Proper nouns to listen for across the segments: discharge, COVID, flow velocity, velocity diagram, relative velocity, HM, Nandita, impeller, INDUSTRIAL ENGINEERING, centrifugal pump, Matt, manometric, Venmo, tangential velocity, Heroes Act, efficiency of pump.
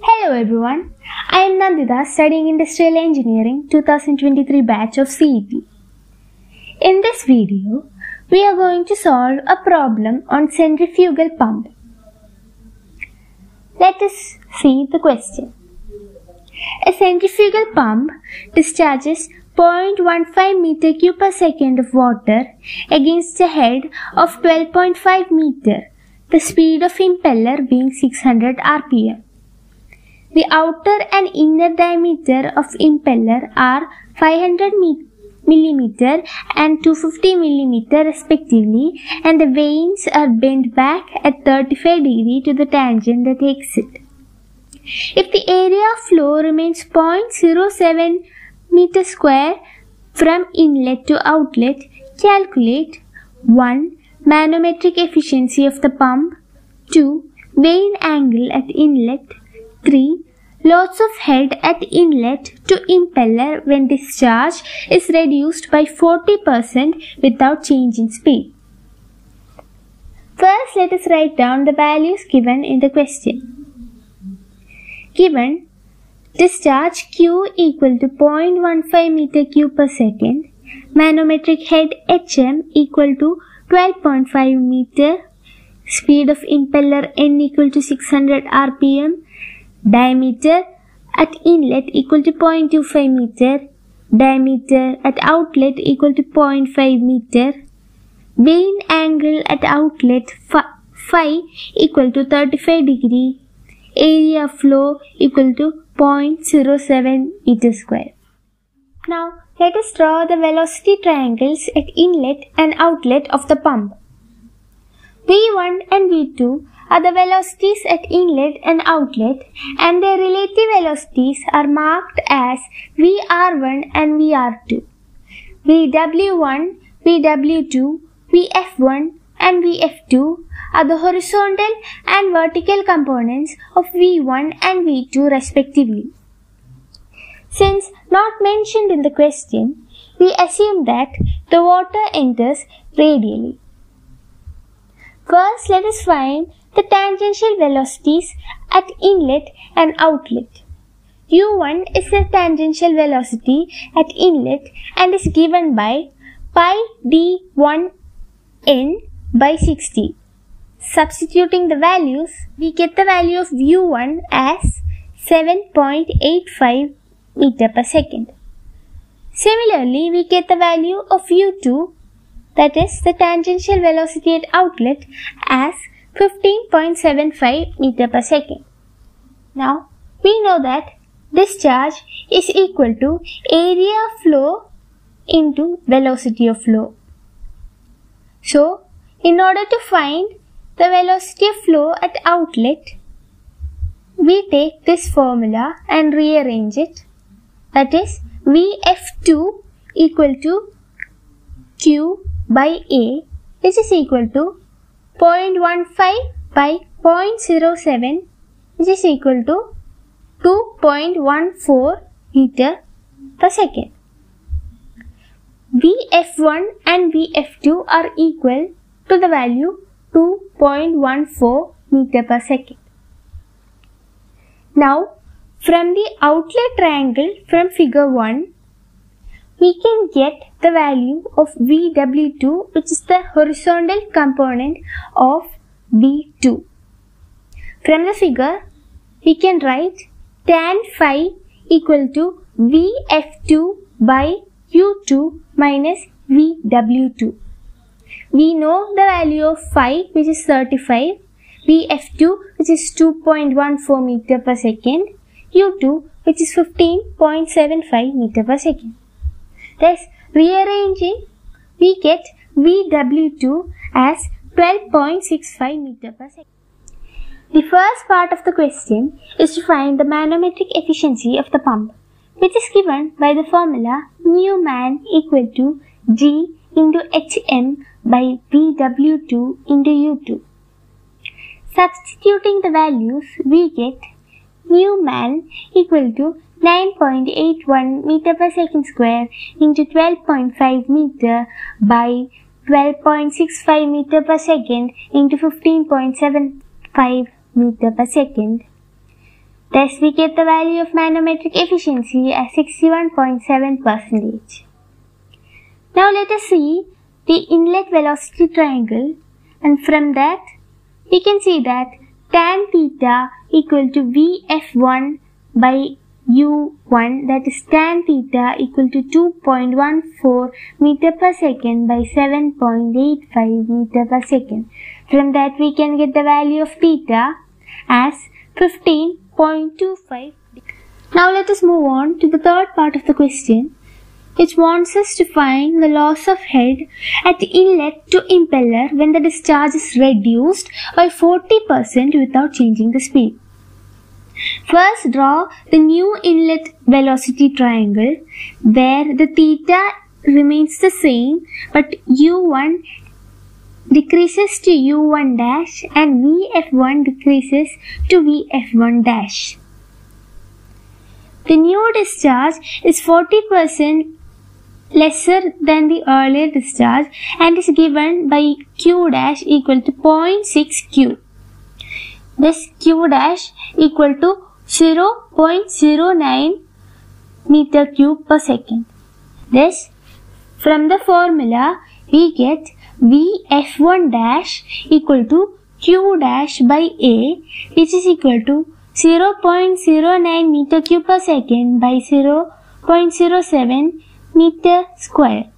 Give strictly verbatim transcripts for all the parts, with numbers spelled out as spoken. Hello everyone, I am Nandita studying Industrial Engineering twenty twenty-three batch of C E T. In this video, we are going to solve a problem on centrifugal pump. Let us see the question. A centrifugal pump discharges zero point one five meters cubed per second of water against a head of twelve point five meters, the speed of impeller being six hundred R P M. The outer and inner diameter of impeller are five hundred millimeters and two hundred fifty millimeters respectively, and the vanes are bent back at thirty-five degrees to the tangent that exits. If the area of flow remains zero point zero seven meters squared from inlet to outlet, calculate one. Manometric efficiency of the pump, two. Vane angle at inlet, three. Loss of head at inlet to impeller when discharge is reduced by forty percent without change in speed. First, let us write down the values given in the question. Given discharge Q equal to zero point one five meters cubed per second, manometric head H M equal to twelve point five meters, speed of impeller N equal to six hundred R P M, diameter at inlet equal to zero point two five meters, diameter at outlet equal to zero point five meters, vane angle at outlet phi equal to thirty-five degrees, area of flow equal to zero point zero seven meters squared. Now, let us draw the velocity triangles at inlet and outlet of the pump. V one and V two are the velocities at inlet and outlet, and their relative velocities are marked as V R one and V R two, V W one, V W two, V F one and V F two are the horizontal and vertical components of V one and V two respectively. Since not mentioned in the question, we assume that the water enters radially. First, let us find the tangential velocities at inlet and outlet. U one is the tangential velocity at inlet and is given by pi d one n by sixty. Substituting the values, we get the value of U one as seven point eight five meters per second. Similarly, we get the value of U two, that is the tangential velocity at outlet, as fifteen point seven five meters per second. Now, we know that discharge is equal to area of flow into velocity of flow. So, in order to find the velocity of flow at outlet, we take this formula and rearrange it, that is V F two equal to Q by A, which is equal to zero point one five by zero point zero seven, which is equal to two point one four meters per second. V F one and V F two are equal to the value two point one four meters per second. Now, from the outlet triangle from figure one, we can get the value of V W two, which is the horizontal component of V two. From the figure, we can write tan phi equal to V F two by U two minus V W two. We know the value of phi, which is thirty-five, V F two, which is two point one four meters per second, U two, which is fifteen point seven five meters per second. Thus, rearranging, we get V W two as twelve point six five meters per second. The first part of the question is to find the manometric efficiency of the pump, which is given by the formula nu man equal to G into H M by V W two into U two. Substituting the values, we get nu man equal to nine point eight one meters per second square into twelve point five meters by twelve point six five meters per second into fifteen point seven five meters per second. Thus we get the value of manometric efficiency as sixty-one point seven percent. Now let us see the inlet velocity triangle, and from that we can see that tan theta equal to V F one by U one, that is tan theta equal to two point one four meter per second by seven point eight five meter per second. From that we can get the value of theta as fifteen point two five. Now let us move on to the third part of the question, which wants us to find the loss of head at the inlet to impeller when the discharge is reduced by forty percent without changing the speed. First, draw the new inlet velocity triangle where the theta remains the same but U one decreases to U one dash and V F one decreases to V F one dash. The new discharge is forty percent lesser than the earlier discharge and is given by Q dash equal to zero point six Q. This Q dash equal to zero point zero nine meter cube per second. This, from the formula, we get V F one dash equal to Q dash by A, which is equal to zero point zero nine meter cube per second by zero point zero seven meter square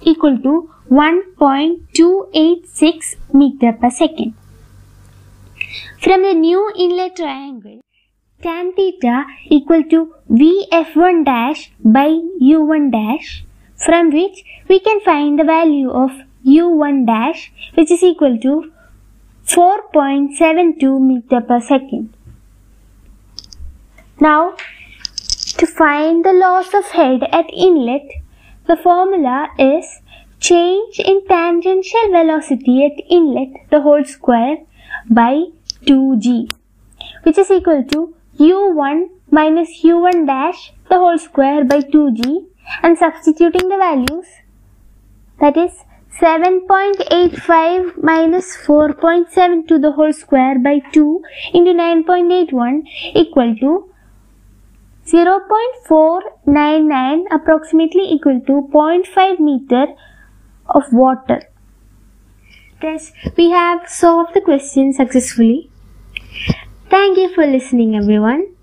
equal to one point two eight six meter per second. From the new inlet triangle, tan theta equal to V F one dash by U one dash, from which we can find the value of U one dash, which is equal to four point seven two meter per second. Now, to find the loss of head at inlet, the formula is change in tangential velocity at inlet the whole square by two G, which is equal to U one minus U one dash the whole square by two G, and substituting the values, that is seven point eight five minus four point seven two the whole square by two into nine point eight one equal to zero point four nine nine, approximately equal to zero point five meter of water. Thus, we have solved the question successfully. Thank you for listening, everyone.